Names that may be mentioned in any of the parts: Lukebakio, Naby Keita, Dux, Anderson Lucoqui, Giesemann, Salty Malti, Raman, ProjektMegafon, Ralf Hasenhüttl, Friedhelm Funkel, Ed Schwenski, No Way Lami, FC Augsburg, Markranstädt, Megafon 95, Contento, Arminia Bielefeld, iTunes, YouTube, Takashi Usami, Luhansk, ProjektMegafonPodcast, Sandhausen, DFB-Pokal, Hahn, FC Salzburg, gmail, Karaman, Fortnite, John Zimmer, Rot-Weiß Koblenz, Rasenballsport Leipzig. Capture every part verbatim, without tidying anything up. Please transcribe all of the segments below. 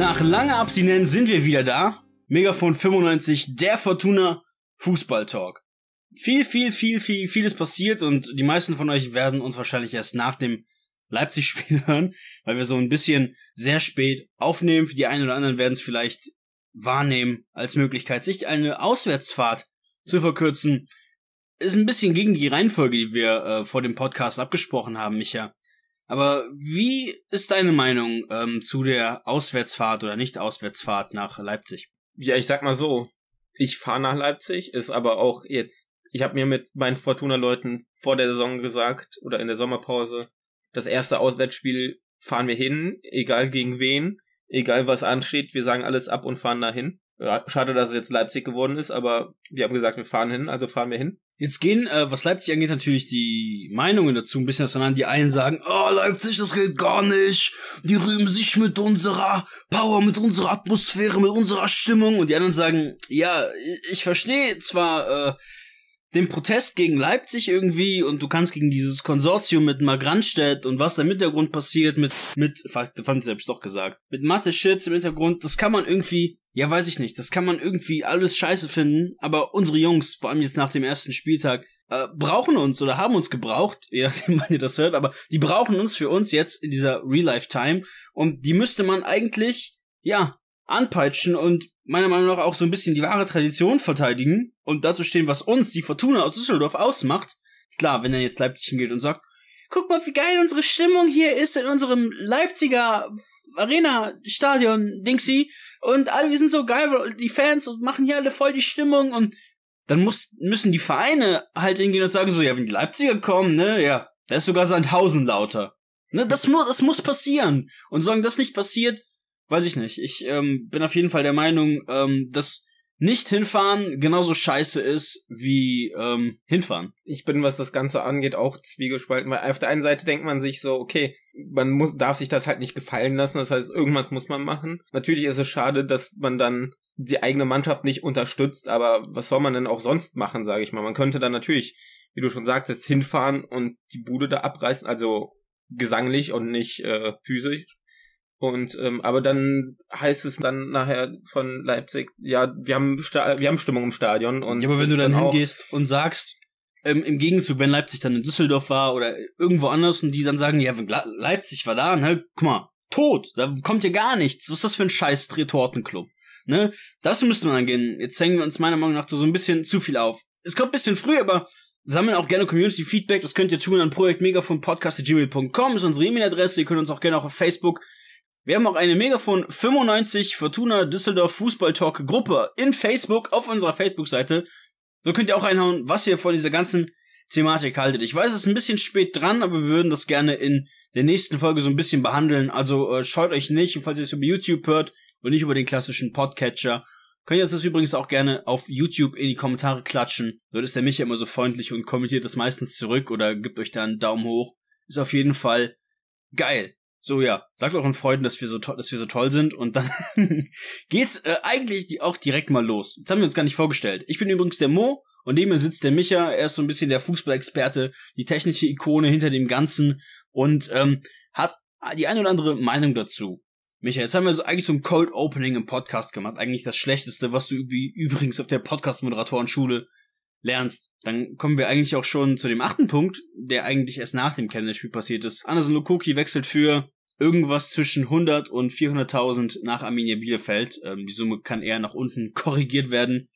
Nach langer Abstinenz sind wir wieder da. Megafon fünfundneunzig, der Fortuna Fußball Talk. Viel, viel, viel, viel, vieles passiert und die meisten von euch werden uns wahrscheinlich erst nach dem Leipzig-Spiel hören, weil wir so ein bisschen sehr spät aufnehmen. Für die einen oder anderen werden es vielleicht wahrnehmen als Möglichkeit, sich eine Auswärtsfahrt zu verkürzen. Ist ein bisschen gegen die Reihenfolge, die wir äh, vor dem Podcast abgesprochen haben, Micha. Aber wie ist deine Meinung ähm, zu der Auswärtsfahrt oder Nicht-Auswärtsfahrt nach Leipzig? Ja, ich sag mal so, ich fahre nach Leipzig, ist aber auch jetzt, ich habe mir mit meinen Fortuna-Leuten vor der Saison gesagt oder in der Sommerpause, das erste Auswärtsspiel fahren wir hin, egal gegen wen, egal was ansteht, wir sagen alles ab und fahren dahin. Schade, dass es jetzt Leipzig geworden ist, aber wir haben gesagt, wir fahren hin, also fahren wir hin. Jetzt gehen, äh, was Leipzig angeht, natürlich die Meinungen dazu ein bisschen auseinander. Die einen sagen, oh, Leipzig, das geht gar nicht. Die rühmen sich mit unserer Power, mit unserer Atmosphäre, mit unserer Stimmung. Und die anderen sagen, ja, ich verstehe zwar äh, den Protest gegen Leipzig irgendwie und du kannst gegen dieses Konsortium mit Markranstädt und was da im Hintergrund passiert, mit, mit, fand ich selbst doch gesagt, mit Mathe-Shits im Hintergrund, das kann man irgendwie... Ja, weiß ich nicht. Das kann man irgendwie alles scheiße finden, aber unsere Jungs, vor allem jetzt nach dem ersten Spieltag, äh, brauchen uns oder haben uns gebraucht, je nachdem, wann ihr das hört, aber die brauchen uns für uns jetzt in dieser Real-Life-Time und die müsste man eigentlich, ja, anpeitschen und meiner Meinung nach auch so ein bisschen die wahre Tradition verteidigen und dazu stehen, was uns, die Fortuna aus Düsseldorf, ausmacht. Klar, wenn dann jetzt Leipzig hingeht und sagt, guck mal, wie geil unsere Stimmung hier ist in unserem Leipziger Arena-Stadion-Dingsy und alle, wir sind so geil, die Fans und machen hier alle voll die Stimmung und dann muss, müssen die Vereine halt hingehen und sagen so, ja, wenn die Leipziger kommen, ne, ja, da ist sogar Sandhausen lauter. Ne, das, mu- das muss passieren. Und solange das nicht passiert, weiß ich nicht. Ich ähm, bin auf jeden Fall der Meinung, ähm, dass nicht hinfahren genauso scheiße ist wie ähm, hinfahren. Ich bin, was das Ganze angeht, auch zwiegespalten, weil auf der einen Seite denkt man sich so, okay, man muss, darf sich das halt nicht gefallen lassen, das heißt, irgendwas muss man machen. Natürlich ist es schade, dass man dann die eigene Mannschaft nicht unterstützt, aber was soll man denn auch sonst machen, sage ich mal. Man könnte dann natürlich, wie du schon sagtest, hinfahren und die Bude da abreißen, also gesanglich und nicht äh, physisch. Und ähm, aber dann heißt es dann nachher von Leipzig, ja, wir haben Sta- wir haben Stimmung im Stadion. Und ja, aber wenn du dann, dann hingehst und sagst, ähm, im Gegenzug, wenn Leipzig dann in Düsseldorf war oder irgendwo anders und die dann sagen, ja, wenn Le- Leipzig war da, ne, guck mal, tot, da kommt ja gar nichts. Was ist das für ein scheiß Retortenclub? Ne? Das müsste man dann gehen. Jetzt hängen wir uns meiner Meinung nach so ein bisschen zu viel auf. Es kommt ein bisschen früh, aber sammeln auch gerne Community-Feedback. Das könnt ihr tun an Projekt Megafon Podcast at gmail dot com ist unsere E-Mail-Adresse. Ihr könnt uns auch gerne auch auf Facebook. Wir haben auch eine Megafon fünfundneunzig Fortuna Düsseldorf Fußball Talk Gruppe in Facebook, auf unserer Facebook-Seite. So könnt ihr auch reinhauen, was ihr von dieser ganzen Thematik haltet. Ich weiß, es ist ein bisschen spät dran, aber wir würden das gerne in der nächsten Folge so ein bisschen behandeln. Also äh, scheut euch nicht, und falls ihr es über YouTube hört und nicht über den klassischen Podcatcher, könnt ihr uns das übrigens auch gerne auf YouTube in die Kommentare klatschen. Dort ist der Micha immer so freundlich und kommentiert das meistens zurück oder gibt euch da einen Daumen hoch. Ist auf jeden Fall geil. So, ja, sagt euren Freunden, dass wir so, to- dass wir so toll sind und dann geht's äh, eigentlich die auch direkt mal los. Jetzt haben wir uns gar nicht vorgestellt. Ich bin übrigens der Mo und neben mir sitzt der Micha. Er ist so ein bisschen der Fußballexperte, die technische Ikone hinter dem Ganzen und ähm, hat die eine oder andere Meinung dazu. Micha, jetzt haben wir so eigentlich so ein Cold Opening im Podcast gemacht. Eigentlich das Schlechteste, was du üb- übrigens auf der Podcast-Moderatorenschule lernst. Dann kommen wir eigentlich auch schon zu dem achten Punkt, der eigentlich erst nach dem Chemnitz-Spiel passiert ist. Anderson Lucoqui wechselt für irgendwas zwischen hundert und vierhunderttausend nach Arminia Bielefeld. Ähm, die Summe kann eher nach unten korrigiert werden.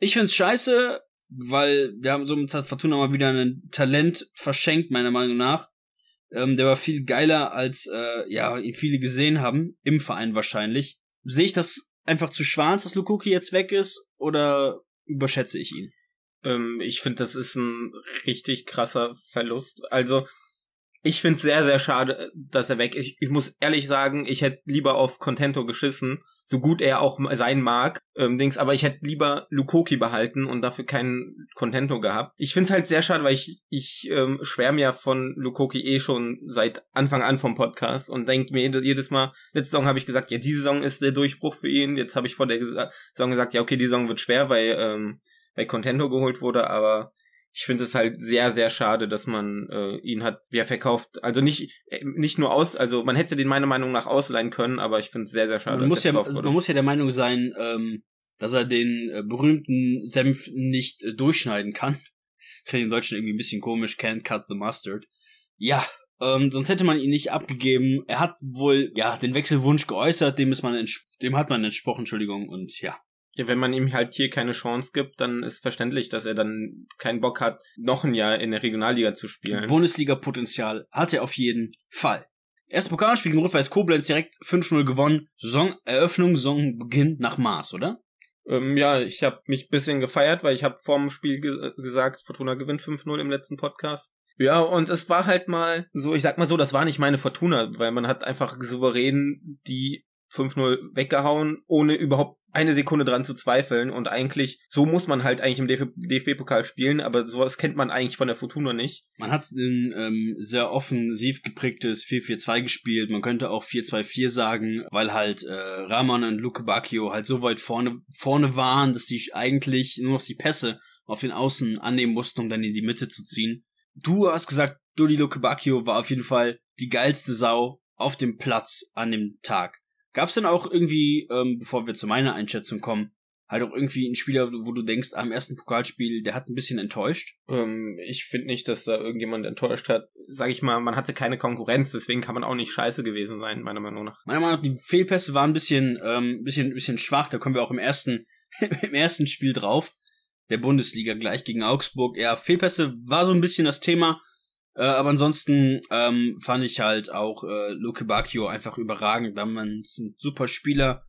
Ich find's scheiße, weil wir haben so mit Fortuna mal wieder ein Talent verschenkt, meiner Meinung nach. Ähm, der war viel geiler, als äh, ja ihn viele gesehen haben, im Verein wahrscheinlich. Sehe ich das einfach zu schwarz, dass Lucoqui jetzt weg ist, oder überschätze ich ihn? Ich finde, das ist ein richtig krasser Verlust. Also, ich finde es sehr, sehr schade, dass er weg ist. Ich muss ehrlich sagen, ich hätte lieber auf Contento geschissen, so gut er auch sein mag, ähm, Dings, aber ich hätte lieber Lucoqui behalten und dafür keinen Contento gehabt. Ich finde es halt sehr schade, weil ich, ich ähm, schwärme ja von Lucoqui eh schon seit Anfang an vom Podcast und denke mir jedes Mal, letzte Saison habe ich gesagt, ja, diese Saison ist der Durchbruch für ihn. Jetzt habe ich vor der Saison gesagt, ja, okay, die Saison wird schwer, weil ähm, bei Contento geholt wurde, aber ich finde es halt sehr, sehr schade, dass man äh, ihn hat, ja, verkauft. Also nicht nicht nur aus, also man hätte den meiner Meinung nach ausleihen können, aber ich finde es sehr, sehr schade. Man, dass muss, er ja, also man muss ja der Meinung sein, ähm, dass er den äh, berühmten Senf nicht äh, durchschneiden kann. Das finde ich im Deutschen irgendwie ein bisschen komisch, can't cut the mustard. Ja, ähm, sonst hätte man ihn nicht abgegeben. Er hat wohl, ja, den Wechselwunsch geäußert, dem ist man entsp- dem hat man entsprochen, Entschuldigung, und ja. Ja, wenn man ihm halt hier keine Chance gibt, dann ist verständlich, dass er dann keinen Bock hat, noch ein Jahr in der Regionalliga zu spielen. Bundesliga-Potenzial hat er auf jeden Fall. Erst Pokalspiel gegen Rot-Weiß Koblenz direkt fünf null gewonnen. Saisoneröffnung, Saisonbeginn nach Maß, oder? Ähm, ja, ich habe mich ein bisschen gefeiert, weil ich habe vorm Spiel ge- gesagt, Fortuna gewinnt fünf null im letzten Podcast. Ja, und es war halt mal so, ich sag mal so, das war nicht meine Fortuna, weil man hat einfach souverän die fünf null weggehauen, ohne überhaupt eine Sekunde dran zu zweifeln, und eigentlich, so muss man halt eigentlich im D F B-Pokal spielen, aber sowas kennt man eigentlich von der Fortuna nicht. Man hat ein ähm, sehr offensiv geprägtes vier vier zwei gespielt, man könnte auch vier zwei vier sagen, weil halt äh, Raman und Lukebakio halt so weit vorne, vorne waren, dass die eigentlich nur noch die Pässe auf den Außen annehmen mussten, um dann in die Mitte zu ziehen. Du hast gesagt, Dodi Lukebakio war auf jeden Fall die geilste Sau auf dem Platz an dem Tag. Gab's denn auch irgendwie, ähm, bevor wir zu meiner Einschätzung kommen, halt auch irgendwie einen Spieler, wo du denkst, am ersten Pokalspiel, der hat ein bisschen enttäuscht? Ähm, ich finde nicht, dass da irgendjemand enttäuscht hat. Sag ich mal, man hatte keine Konkurrenz, deswegen kann man auch nicht scheiße gewesen sein, meiner Meinung nach. Meiner Meinung nach, die Fehlpässe waren ein bisschen, ähm, bisschen, bisschen schwach, da kommen wir auch im ersten, im ersten Spiel drauf, der Bundesliga gleich gegen Augsburg. Ja, Fehlpässe war so ein bisschen das Thema. Äh, aber ansonsten ähm, fand ich halt auch äh, Lukebakio einfach überragend. Da haben wir einen super Spieler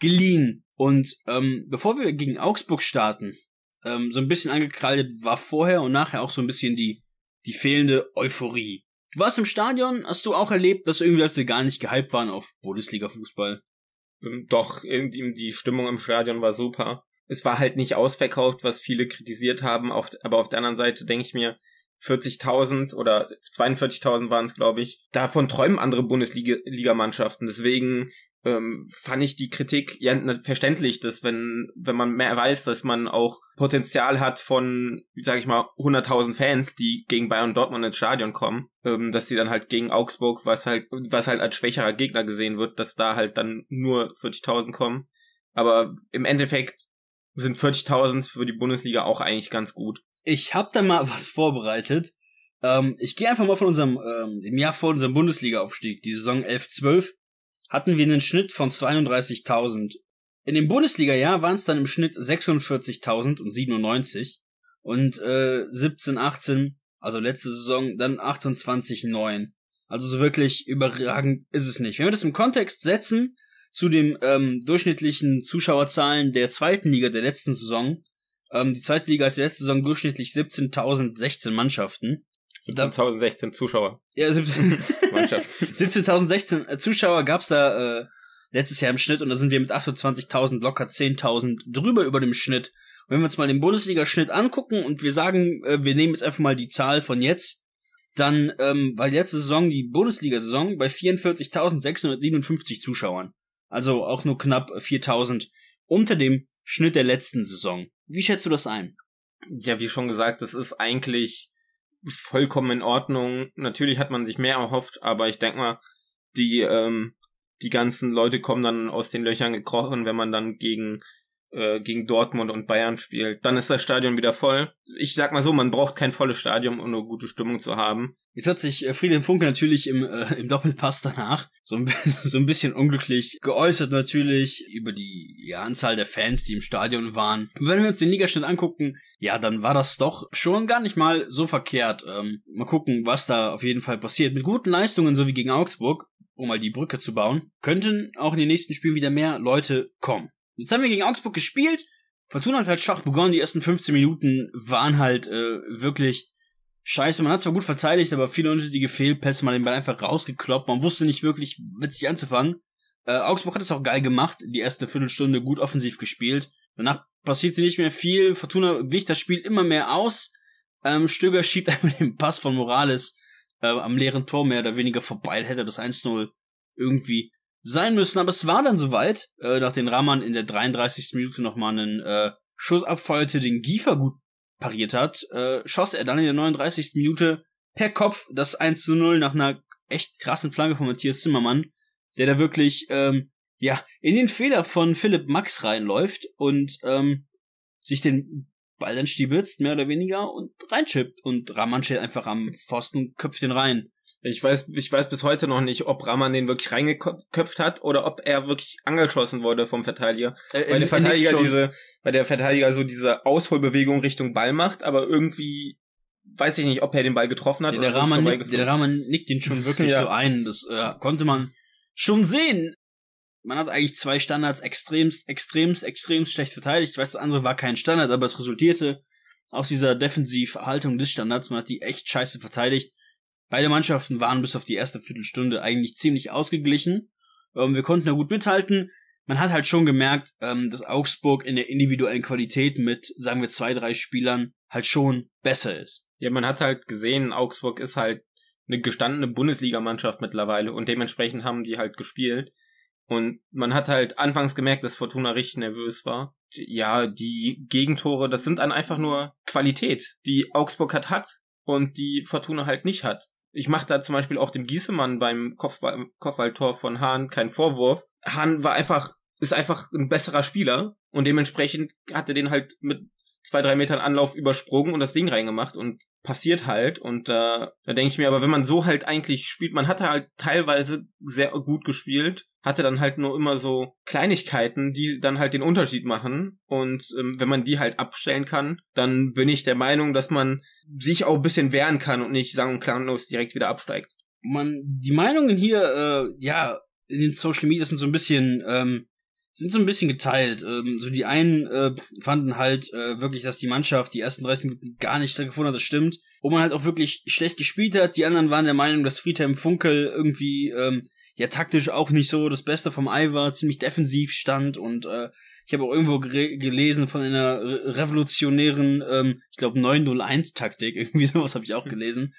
geliehen. Und ähm, bevor wir gegen Augsburg starten, ähm, so ein bisschen angekreidet war vorher und nachher auch so ein bisschen die, die fehlende Euphorie. Du warst im Stadion, hast du auch erlebt, dass irgendwie Leute gar nicht gehypt waren auf Bundesliga-Fußball? Ähm, doch, irgendwie die Stimmung im Stadion war super. Es war halt nicht ausverkauft, was viele kritisiert haben. Auf, aber auf der anderen Seite denke ich mir, vierzigtausend oder zweiundvierzigtausend waren es, glaube ich. Davon träumen andere Bundesliga-Mannschaften. Deswegen ähm, fand ich die Kritik ja verständlich, dass wenn wenn man mehr weiß, dass man auch Potenzial hat von, sage ich mal, hunderttausend Fans, die gegen Bayern und Dortmund ins Stadion kommen, ähm, dass sie dann halt gegen Augsburg, was halt was halt als schwächerer Gegner gesehen wird, dass da halt dann nur vierzigtausend kommen. Aber im Endeffekt sind vierzigtausend für die Bundesliga auch eigentlich ganz gut. Ich habe da mal was vorbereitet. Ähm, ich gehe einfach mal von unserem, ähm, im Jahr vor unserem Bundesliga-Aufstieg, die Saison elf zwölf, hatten wir einen Schnitt von zweiunddreißigtausend. In dem Bundesliga-Jahr waren es dann im Schnitt sechsundvierzigtausendsiebenundneunzig und äh, siebzehn achtzehn, also letzte Saison, dann achtundzwanzig neun. Also so wirklich überragend ist es nicht. Wenn wir das im Kontext setzen zu den ähm, durchschnittlichen Zuschauerzahlen der zweiten Liga der letzten Saison, Ähm, die zweite Liga hatte letzte Saison durchschnittlich siebzehntausendsechzehn Mannschaften. siebzehntausendsechzehn Zuschauer. Ja, siebzehn- Mannschaften. siebzehntausendsechzehn Zuschauer gab's da äh, letztes Jahr im Schnitt, und da sind wir mit achtundzwanzigtausend locker zehntausend drüber über dem Schnitt. Und wenn wir uns mal den Bundesliga-Schnitt angucken und wir sagen, äh, wir nehmen jetzt einfach mal die Zahl von jetzt, dann ähm, war die letzte Saison, die Bundesliga-Saison, bei vierundvierzigtausendsechshundertsiebenundfünfzig Zuschauern. Also auch nur knapp viertausend unter dem Schnitt der letzten Saison. Wie schätzt du das ein? Ja, wie schon gesagt, das ist eigentlich vollkommen in Ordnung. Natürlich hat man sich mehr erhofft, aber ich denke mal, die ähm, die ganzen Leute kommen dann aus den Löchern gekrochen, wenn man dann gegen äh, gegen Dortmund und Bayern spielt. Dann ist das Stadion wieder voll. Ich sag mal so, man braucht kein volles Stadion, um eine gute Stimmung zu haben. Jetzt hat sich äh, Friedhelm Funkel natürlich im äh, im Doppelpass danach so ein, so ein bisschen unglücklich geäußert, natürlich über die ja, Anzahl der Fans, die im Stadion waren. Und wenn wir uns den Ligaschnitt angucken, ja, dann war das doch schon gar nicht mal so verkehrt. Ähm, mal gucken, was da auf jeden Fall passiert. Mit guten Leistungen, so wie gegen Augsburg, um mal die Brücke zu bauen, könnten auch in den nächsten Spielen wieder mehr Leute kommen. Jetzt haben wir gegen Augsburg gespielt. Fortuna hat halt schwach begonnen. Die ersten fünfzehn Minuten waren halt äh, wirklich scheiße. Man hat zwar gut verteidigt, aber viele unnötige Fehlpässe, man hat den Ball einfach rausgekloppt. Man wusste nicht wirklich, witzig anzufangen. Äh, Augsburg hat es auch geil gemacht. Die erste Viertelstunde gut offensiv gespielt. Danach passierte nicht mehr viel. Fortuna gleicht das Spiel immer mehr aus. Ähm, Stöger schiebt einfach den Pass von Morales äh, am leeren Tor mehr oder weniger vorbei. Hätte das eins null irgendwie sein müssen, aber es war dann soweit, äh, nachdem Raman in der dreiunddreißigsten Minute nochmal einen äh, Schuss abfeuerte, den Giefer gut pariert hat, äh, schoss er dann in der neununddreißigsten Minute per Kopf das eins zu null nach einer echt krassen Flanke von Matthias Zimmermann, der da wirklich ähm, ja in den Fehler von Philipp Max reinläuft und ähm, sich den Ball dann stiebitzt, mehr oder weniger, und reinschippt. Und Raman steht einfach am Pfosten und köpft den rein. Ich weiß, ich weiß bis heute noch nicht, ob Raman den wirklich reingeköpft hat oder ob er wirklich angeschossen wurde vom Verteidiger. Äh, weil, in, der Verteidiger diese, weil der Verteidiger so diese Ausholbewegung Richtung Ball macht, aber irgendwie weiß ich nicht, ob er den Ball getroffen hat. Der, oder der, Raman, nick, der Raman nickt den schon wirklich ja. so ein. Das äh, konnte man schon sehen. Man hat eigentlich zwei Standards extremst, extremst, extremst schlecht verteidigt. Ich weiß, das andere war kein Standard, aber es resultierte aus dieser Defensivhaltung des Standards. Man hat die echt scheiße verteidigt. Beide Mannschaften waren bis auf die erste Viertelstunde eigentlich ziemlich ausgeglichen. Ähm, wir konnten da gut mithalten. Man hat halt schon gemerkt, ähm, dass Augsburg in der individuellen Qualität mit, sagen wir, zwei, drei Spielern halt schon besser ist. Ja, man hat halt gesehen, Augsburg ist halt eine gestandene Bundesliga-Mannschaft mittlerweile und dementsprechend haben die halt gespielt. Und man hat halt anfangs gemerkt, dass Fortuna richtig nervös war. Ja, die Gegentore, das sind dann einfach nur Qualität, die Augsburg hat hat und die Fortuna halt nicht hat. Ich mache da zum Beispiel auch dem Giesemann beim Kopfball, Kopfballtor von Hahn keinen Vorwurf. Hahn war einfach, ist einfach ein besserer Spieler und dementsprechend hat er den halt mit zwei, drei Metern Anlauf übersprungen und das Ding reingemacht und passiert halt. Und äh, da denke ich mir, aber wenn man so halt eigentlich spielt, man hatte halt teilweise sehr gut gespielt, hatte dann halt nur immer so Kleinigkeiten, die dann halt den Unterschied machen. Und ähm, wenn man die halt abstellen kann, dann bin ich der Meinung, dass man sich auch ein bisschen wehren kann und nicht sang- und klanglos direkt wieder absteigt. Man, die Meinungen hier, äh, ja, in den Social Media sind so ein bisschen, ähm, sind so ein bisschen geteilt. Ähm, so die einen äh, fanden halt äh, wirklich, dass die Mannschaft die ersten dreißig Minuten gar nicht gefunden hat, das stimmt. Und man halt auch wirklich schlecht gespielt hat. Die anderen waren der Meinung, dass Friedhelm Funkel irgendwie, ähm, ja taktisch auch nicht so das Beste vom Ei war, ziemlich defensiv stand und äh, ich habe auch irgendwo gere- gelesen von einer re- revolutionären, ähm, ich glaube neun null eins Taktik, irgendwie sowas habe ich auch gelesen.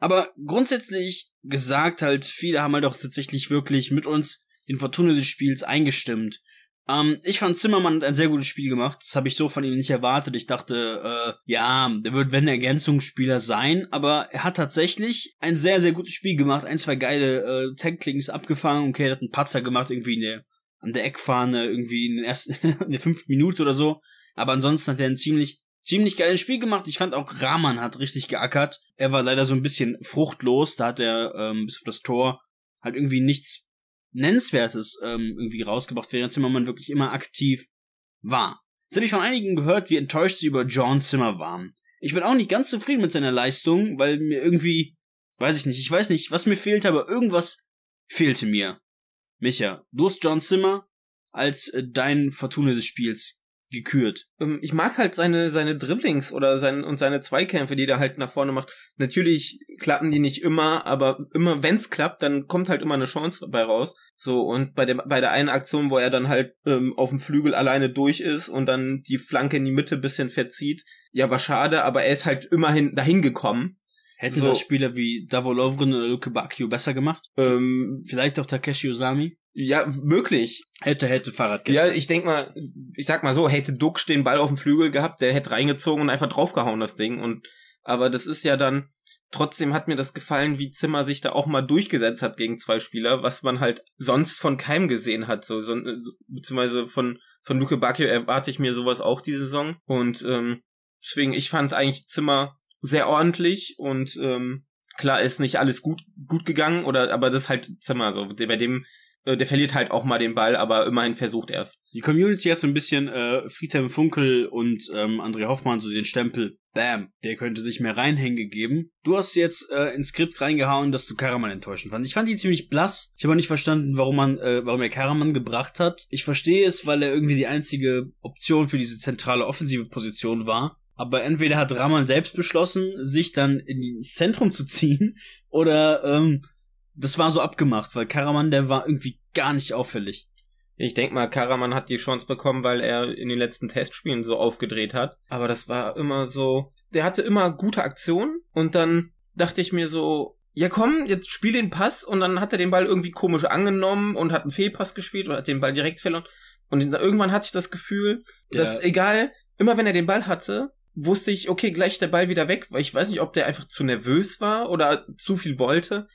Aber grundsätzlich gesagt halt, viele haben halt auch tatsächlich wirklich mit uns den Fortuna des Spiels eingestimmt. Ähm, ich fand, Zimmermann hat ein sehr gutes Spiel gemacht, das habe ich so von ihm nicht erwartet. Ich dachte, äh, ja, der wird wenn Ergänzungsspieler sein, aber er hat tatsächlich ein sehr, sehr gutes Spiel gemacht, ein, zwei geile äh, Tacklings abgefangen, okay, er hat einen Patzer gemacht, irgendwie in der, an der Eckfahne, irgendwie in, den ersten, in der fünften Minute oder so, aber ansonsten hat er ein ziemlich, ziemlich geiles Spiel gemacht. Ich fand auch, Raman hat richtig geackert, er war leider so ein bisschen fruchtlos, da hat er ähm, bis auf das Tor halt irgendwie nichts Nennenswertes ähm, irgendwie rausgebracht, während Zimmermann wirklich immer aktiv war. Jetzt habe ich von einigen gehört, wie enttäuscht sie über John Zimmer waren. Ich bin auch nicht ganz zufrieden mit seiner Leistung, weil mir irgendwie, weiß ich nicht, ich weiß nicht, was mir fehlte, aber irgendwas fehlte mir. Micha, du hast John Zimmer als äh, dein Fortuna des Spiels gekürt. Ich mag halt seine seine Dribblings oder sein und seine Zweikämpfe, die der halt nach vorne macht. Natürlich klappen die nicht immer, aber immer wenn's klappt, dann kommt halt immer eine Chance dabei raus. So, und bei dem bei der einen Aktion, wo er dann halt ähm, auf dem Flügel alleine durch ist und dann die Flanke in die Mitte ein bisschen verzieht, ja, war schade, aber er ist halt immerhin dahin gekommen. Hätten so das Spieler wie Davor Lovren oder Lukebakio besser gemacht? Ähm, Vielleicht auch Takashi Usami? Ja, möglich. Hätte, hätte, Fahrradkette. Ja, ich denk mal, ich sag mal so, hätte Dux den Ball auf dem Flügel gehabt, der hätte reingezogen und einfach draufgehauen, das Ding. Und aber das ist ja dann, trotzdem hat mir das gefallen, wie Zimmer sich da auch mal durchgesetzt hat gegen zwei Spieler, was man halt sonst von keinem gesehen hat. So, so beziehungsweise von, von Lukebakio erwarte ich mir sowas auch die Saison. Und ähm, deswegen, ich fand eigentlich Zimmer sehr ordentlich und ähm, klar ist nicht alles gut gut gegangen, oder aber das ist halt Zimmer so, der, bei dem äh, der verliert halt auch mal den Ball, aber immerhin versucht er es. Die Community hat so ein bisschen äh, Friedhelm Funkel und ähm, André Hoffmann so den Stempel, bam, der könnte sich mehr reinhängen gegeben. Du hast jetzt äh, ins Skript reingehauen, dass du Karaman enttäuschend fandst. Ich fand ihn ziemlich blass. Ich habe auch nicht verstanden, warum man äh, warum er Karaman gebracht hat. Ich verstehe es, weil er irgendwie die einzige Option für diese zentrale offensive Position war. Aber entweder hat Raman selbst beschlossen, sich dann ins Zentrum zu ziehen, oder ähm, das war so abgemacht, weil Karaman, der war irgendwie gar nicht auffällig. Ich denke mal, Karaman hat die Chance bekommen, weil er in den letzten Testspielen so aufgedreht hat. Aber das war immer so, der hatte immer gute Aktionen und dann dachte ich mir so, ja komm, jetzt spiel den Pass, und dann hat er den Ball irgendwie komisch angenommen und hat einen Fehlpass gespielt und hat den Ball direkt verloren. Und irgendwann hatte ich das Gefühl, ja, dass egal, immer wenn er den Ball hatte, wusste ich, okay, gleich der Ball wieder weg, weil ich weiß nicht, ob der einfach zu nervös war oder zu viel wollte.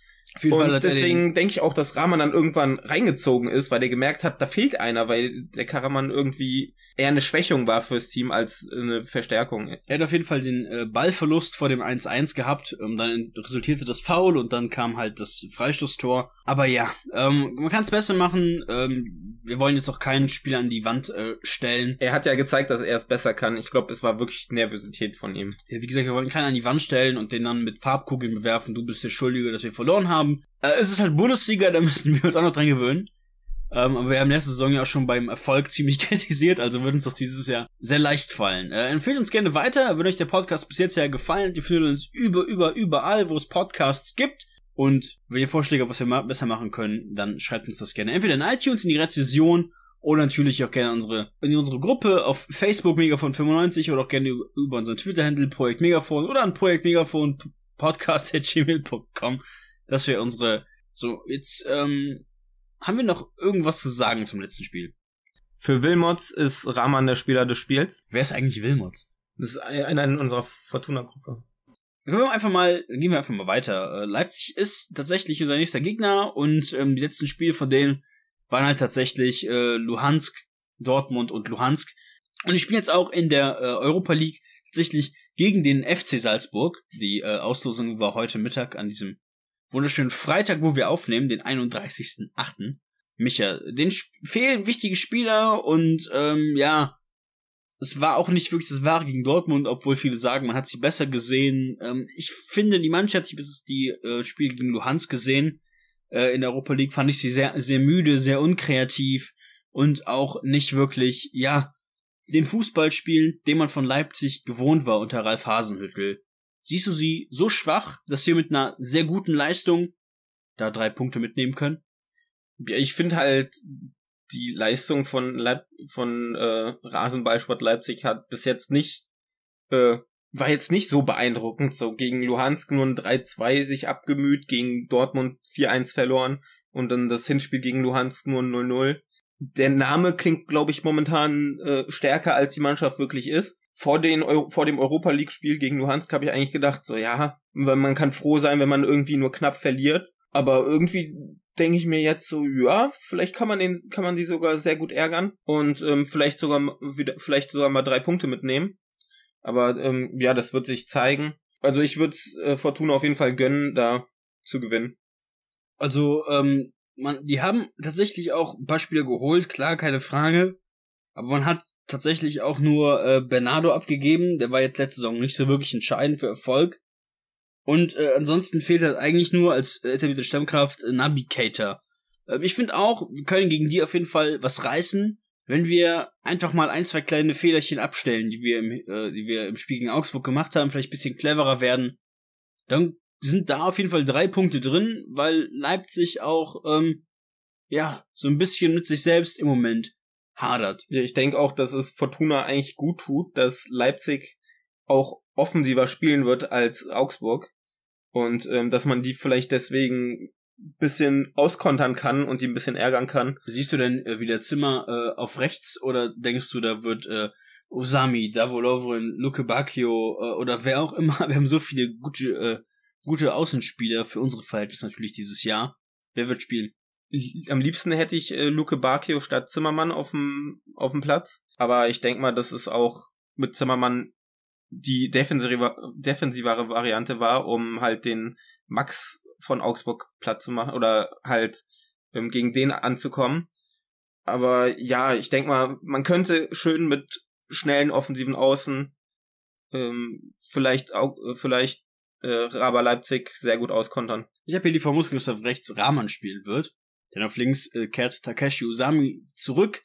Und deswegen denke ich auch, dass Raman dann irgendwann reingezogen ist, weil der gemerkt hat, da fehlt einer, weil der Karaman irgendwie eher eine Schwächung war fürs Team als eine Verstärkung. Er hat auf jeden Fall den äh, Ballverlust vor dem eins eins gehabt, ähm, dann resultierte das Foul und dann kam halt das Freistoßtor. Aber ja, ähm, man kann es besser machen, ähm, wir wollen jetzt auch keinen Spieler an die Wand äh, stellen. Er hat ja gezeigt, dass er es besser kann, ich glaube, es war wirklich Nervosität von ihm. Ja, wie gesagt, wir wollten keinen an die Wand stellen und den dann mit Farbkugeln bewerfen, du bist der Schuldige, dass wir verloren haben. Äh, es ist halt Bundesliga, da müssen wir uns auch noch dran gewöhnen. Ähm, aber wir haben letzte Saison ja auch schon beim Erfolg ziemlich kritisiert, also wird uns das dieses Jahr sehr leicht fallen. Äh, empfehlt uns gerne weiter, wenn euch der Podcast bis jetzt ja gefallen hat, ihr findet uns über, über, überall, wo es Podcasts gibt. Und wenn ihr Vorschläge habt, was wir ma- besser machen können, dann schreibt uns das gerne. Entweder in iTunes, in die Rezension oder natürlich auch gerne unsere, in unsere Gruppe auf Facebook Megafon fünfundneunzig oder auch gerne über unseren Twitter-Handle ProjektMegafon oder an ProjektMegafonPodcast at gmail dot com, dass wir unsere, so, jetzt, ähm, haben wir noch irgendwas zu sagen zum letzten Spiel? Für Wilmots ist Raman der Spieler des Spiels. Wer ist eigentlich Wilmots? Das ist einer in unserer Fortuna-Gruppe. Dann gehen wir einfach mal, gehen wir einfach mal weiter. Leipzig ist tatsächlich unser nächster Gegner und ähm, die letzten Spiele von denen waren halt tatsächlich äh, Luhansk, Dortmund und Luhansk. Und die spielen jetzt auch in der äh, Europa League tatsächlich gegen den F C Salzburg. Die äh, Auslosung war heute Mittag an diesem wunderschönen Freitag, wo wir aufnehmen, den einunddreißigsten achten Micha, den sp- fehlen wichtige Spieler und ähm, ja, es war auch nicht wirklich das Wahre gegen Dortmund, obwohl viele sagen, man hat sie besser gesehen. Ähm, ich finde, die Mannschaft, ich habe die äh, Spiele gegen Luhansk gesehen, äh, in der Europa League fand ich sie sehr, sehr müde, sehr unkreativ und auch nicht wirklich, ja, den Fußball spielen, den man von Leipzig gewohnt war unter Ralf Hasenhüttl. Siehst du sie so schwach, dass wir mit einer sehr guten Leistung da drei Punkte mitnehmen können? Ja, ich finde halt, die Leistung von, Leip- von äh, Rasenballsport Leipzig hat bis jetzt nicht, äh, war jetzt nicht so beeindruckend. So gegen Luhansk nur ein drei zwei sich abgemüht, gegen Dortmund vier eins verloren und dann das Hinspiel gegen Luhansk nur ein null null. Der Name klingt, glaube ich, momentan äh, stärker, als die Mannschaft wirklich ist. Vor, den Euro- vor dem Europa-League-Spiel gegen Luhansk habe ich eigentlich gedacht, so ja, man kann froh sein, wenn man irgendwie nur knapp verliert. Aber irgendwie denke ich mir jetzt so, ja, vielleicht kann man den, kann man sie sogar sehr gut ärgern und ähm, vielleicht sogar wieder, vielleicht sogar mal drei Punkte mitnehmen. Aber ähm, ja, das wird sich zeigen. Also ich würde es äh, Fortuna auf jeden Fall gönnen, da zu gewinnen. Also ähm, man, die haben tatsächlich auch ein paar Spieler geholt, klar, keine Frage. Aber man hat tatsächlich auch nur äh, Bernardo abgegeben, der war jetzt letzte Saison nicht so wirklich entscheidend für Erfolg. Und äh, ansonsten fehlt halt eigentlich nur als äh, etablierte Stammkraft äh, Naby Keita. Äh, ich finde auch, wir können gegen die auf jeden Fall was reißen, wenn wir einfach mal ein, zwei kleine Fehlerchen abstellen, die wir im, äh, die wir im Spiel gegen Augsburg gemacht haben, vielleicht ein bisschen cleverer werden. Dann sind da auf jeden Fall drei Punkte drin, weil Leipzig auch ähm, ja so ein bisschen mit sich selbst im Moment hadert. Ich denke auch, dass es Fortuna eigentlich gut tut, dass Leipzig auch offensiver spielen wird als Augsburg und ähm, dass man die vielleicht deswegen ein bisschen auskontern kann und die ein bisschen ärgern kann. Siehst du denn äh, wieder Zimmer äh, auf rechts oder denkst du, da wird äh, Usami, Davor Lovren, Lukebakio äh, oder wer auch immer, wir haben so viele gute, äh, gute Außenspieler für unsere Verhältnisse natürlich dieses Jahr. Wer wird spielen? Am liebsten hätte ich äh, Lukebakio statt Zimmermann auf dem auf dem Platz, aber ich denke mal, dass es auch mit Zimmermann die defensive, defensivere Variante war, um halt den Max von Augsburg platt zu machen oder halt ähm, gegen den anzukommen. Aber ja, ich denke mal, man könnte schön mit schnellen offensiven Außen ähm, vielleicht auch äh, vielleicht äh, Raba Leipzig sehr gut auskontern. Ich habe hier die Vermutung, dass auf rechts Raman spielen wird. Denn auf links äh, kehrt Takashi Usami zurück.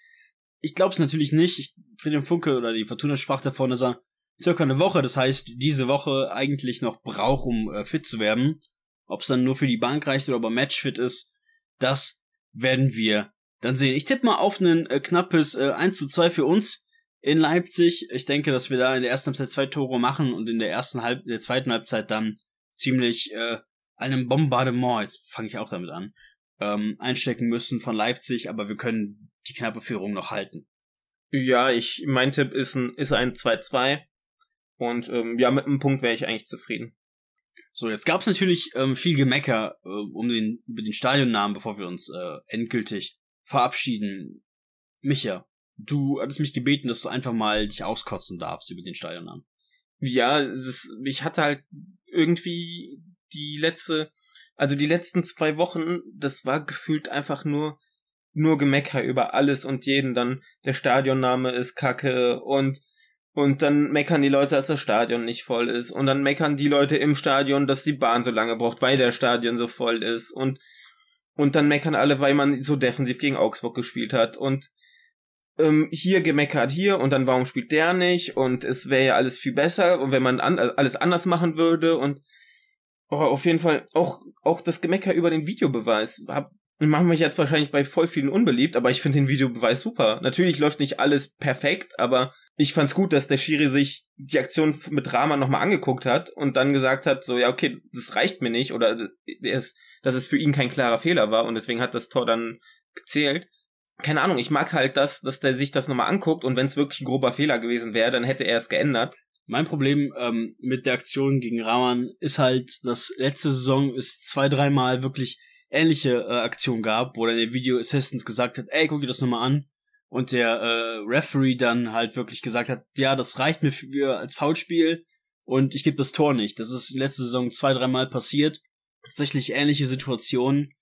Ich glaube es natürlich nicht. Ich, Friedhelm Funkel oder die Fortuna sprach davon, dass er circa eine Woche, das heißt diese Woche, eigentlich noch braucht, um äh, fit zu werden. Ob es dann nur für die Bank reicht oder ob er matchfit ist, das werden wir dann sehen. Ich tippe mal auf ein äh, knappes äh, eins zu zwei für uns in Leipzig. Ich denke, dass wir da in der ersten Halbzeit zwei Tore machen und in der ersten Halb- der zweiten Halbzeit dann ziemlich äh, einem Bombardement, jetzt fange ich auch damit an, einstecken müssen von Leipzig, aber wir können die knappe Führung noch halten. Ja, ich mein Tipp ist ein ist ein zwei zwei. Und ähm, ja, mit einem Punkt wäre ich eigentlich zufrieden. So, jetzt gab es natürlich ähm, viel Gemecker äh, um den über den Stadionnamen, bevor wir uns äh, endgültig verabschieden. Micha, du hattest mich gebeten, dass du einfach mal dich auskotzen darfst über den Stadionnamen. Ja, das, ich hatte halt irgendwie die letzte, also die letzten zwei Wochen, das war gefühlt einfach nur nur Gemecker über alles und jeden. Dann der Stadionname ist Kacke und Und dann meckern die Leute, dass das Stadion nicht voll ist. Und dann meckern die Leute im Stadion, dass die Bahn so lange braucht, weil der Stadion so voll ist. Und und dann meckern alle, weil man so defensiv gegen Augsburg gespielt hat. Und ähm, hier gemeckert hier und dann warum spielt der nicht? Und es wäre ja alles viel besser, und wenn man an, alles anders machen würde. Und oh, auf jeden Fall auch auch das Gemecker über den Videobeweis. Hab, machen mich jetzt wahrscheinlich bei voll vielen unbeliebt, aber ich finde den Videobeweis super. Natürlich läuft nicht alles perfekt, aber ich fand's gut, dass der Schiri sich die Aktion mit Raman nochmal angeguckt hat und dann gesagt hat, so, ja, okay, das reicht mir nicht, oder dass es für ihn kein klarer Fehler war und deswegen hat das Tor dann gezählt. Keine Ahnung, ich mag halt das, dass der sich das nochmal anguckt, und wenn es wirklich ein grober Fehler gewesen wäre, dann hätte er es geändert. Mein Problem ähm, mit der Aktion gegen Raman ist halt, dass letzte Saison es zwei, dreimal wirklich ähnliche äh, Aktionen gab, wo dann der Video Assistant gesagt hat, ey, guck dir das nochmal an. Und der äh, Referee dann halt wirklich gesagt hat, ja, das reicht mir für, als Foulspiel, und ich gebe das Tor nicht. Das ist letzte Saison zwei, dreimal passiert. Tatsächlich ähnliche Situationen.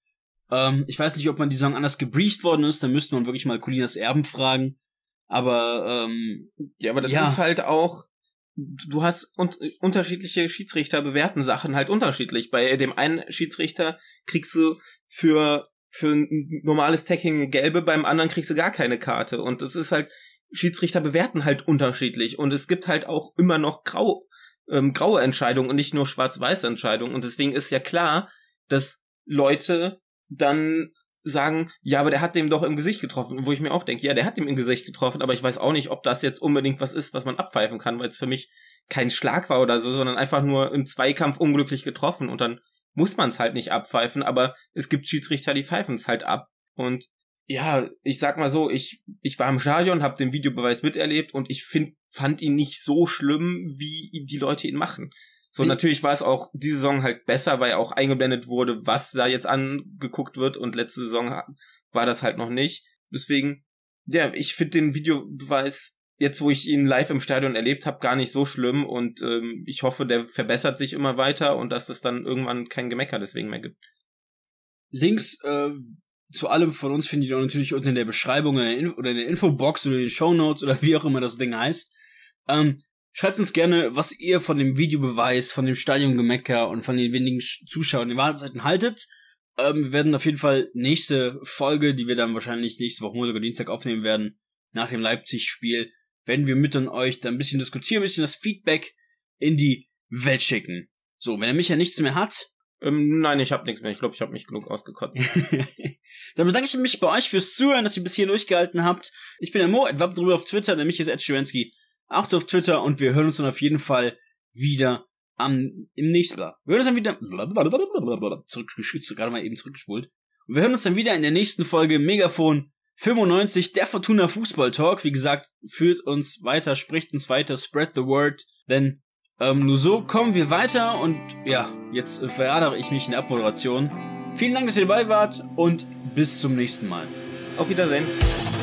Ähm, ich weiß nicht, ob man die Saison anders gebrieft worden ist, dann müsste man wirklich mal Colinas Erben fragen. Aber, ähm, ja, aber das ja. ist halt auch, du hast un- unterschiedliche Schiedsrichter bewerten Sachen halt unterschiedlich. Bei dem einen Schiedsrichter kriegst du für für ein normales Tackling eine gelbe, beim anderen kriegst du gar keine Karte, und es ist halt, Schiedsrichter bewerten halt unterschiedlich, und es gibt halt auch immer noch grau, ähm, graue Entscheidungen und nicht nur schwarz-weiße Entscheidungen, und deswegen ist ja klar, dass Leute dann sagen, ja, aber der hat dem doch im Gesicht getroffen, wo ich mir auch denke, ja, der hat dem im Gesicht getroffen, aber ich weiß auch nicht, ob das jetzt unbedingt was ist, was man abpfeifen kann, weil es für mich kein Schlag war oder so, sondern einfach nur im Zweikampf unglücklich getroffen, und dann muss man es halt nicht abpfeifen, aber es gibt Schiedsrichter, die pfeifen es halt ab. Und ja, ich sag mal so, ich ich war im Stadion, habe den Videobeweis miterlebt, und ich find, fand ihn nicht so schlimm, wie die Leute ihn machen. So, natürlich war es auch diese Saison halt besser, weil auch eingeblendet wurde, was da jetzt angeguckt wird, und letzte Saison war das halt noch nicht. Deswegen, ja, ich finde den Videobeweis, jetzt wo ich ihn live im Stadion erlebt habe, gar nicht so schlimm, und ähm, ich hoffe, der verbessert sich immer weiter und dass es dann irgendwann kein Gemecker deswegen mehr gibt. Links äh, zu allem von uns findet ihr natürlich unten in der Beschreibung oder in der Infobox oder in den Shownotes oder wie auch immer das Ding heißt. Ähm, schreibt uns gerne, was ihr von dem Videobeweis, von dem Stadiongemecker und von den wenigen Zuschauern in Wartezeiten haltet. Ähm, wir werden auf jeden Fall nächste Folge, die wir dann wahrscheinlich nächste Woche Montag oder Dienstag aufnehmen werden, nach dem Leipzig-Spiel, wenn wir mit an euch dann ein bisschen diskutieren, ein bisschen das Feedback in die Welt schicken. So, wenn er mich ja nichts mehr hat. Ähm, nein, ich hab nichts mehr. Ich glaube, ich habe mich genug ausgekotzt. Dann bedanke ich mich bei euch fürs Zuhören, dass ihr bis hier durchgehalten habt. Ich bin der Mo, Edwab drüber auf Twitter, der Micha ist Ed Schwenski, acht auf Twitter, und wir hören uns dann auf jeden Fall wieder am, im nächsten, wir hören uns dann wieder, zurück, gerade mal eben zurückgespult. Und wir hören uns dann wieder in der nächsten Folge Megafon fünfundneunzig, der Fortuna Fußball Talk. Wie gesagt, führt uns weiter, spricht uns weiter, spread the word, denn ähm, nur so kommen wir weiter, und ja, jetzt verradere ich mich in der Abmoderation. Vielen Dank, dass ihr dabei wart, und bis zum nächsten Mal. Auf Wiedersehen.